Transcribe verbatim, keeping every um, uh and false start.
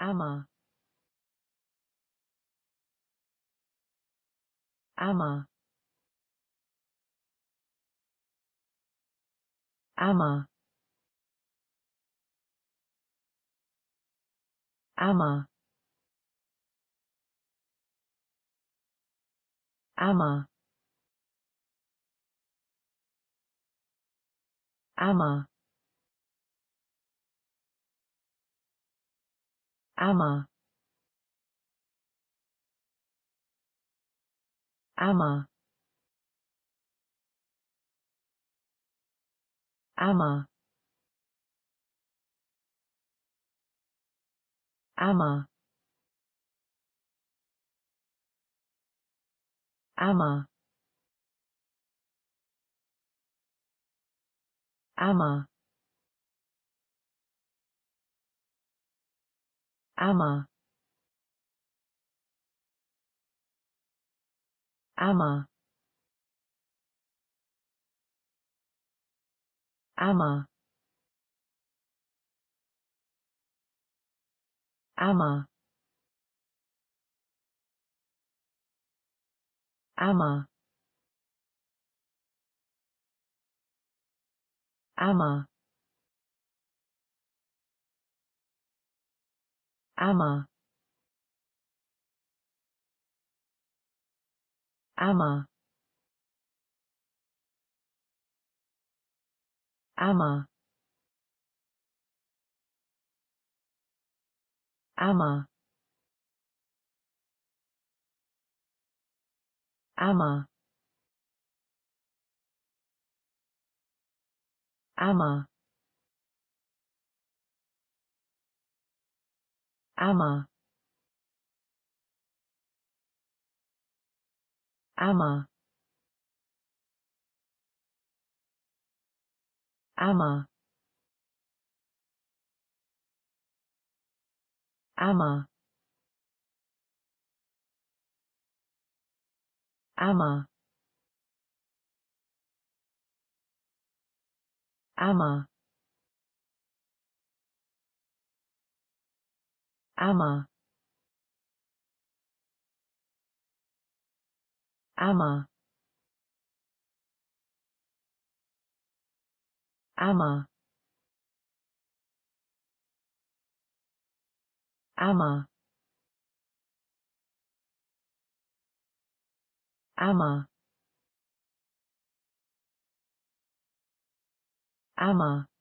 AMor. AMor. AMor. AMor. AMor. AMor. AMor. AMor. AMor. AMor. AMor. AMor. AMor. AMor. AMor. AMor. AMor. AMor. AMor. AMor. AMor. AMor. AMor. AMor. AMor. AMor. AMor. AMor. AMor. AMor. AMor. AMor. AMor. AMor. AMor. AMor.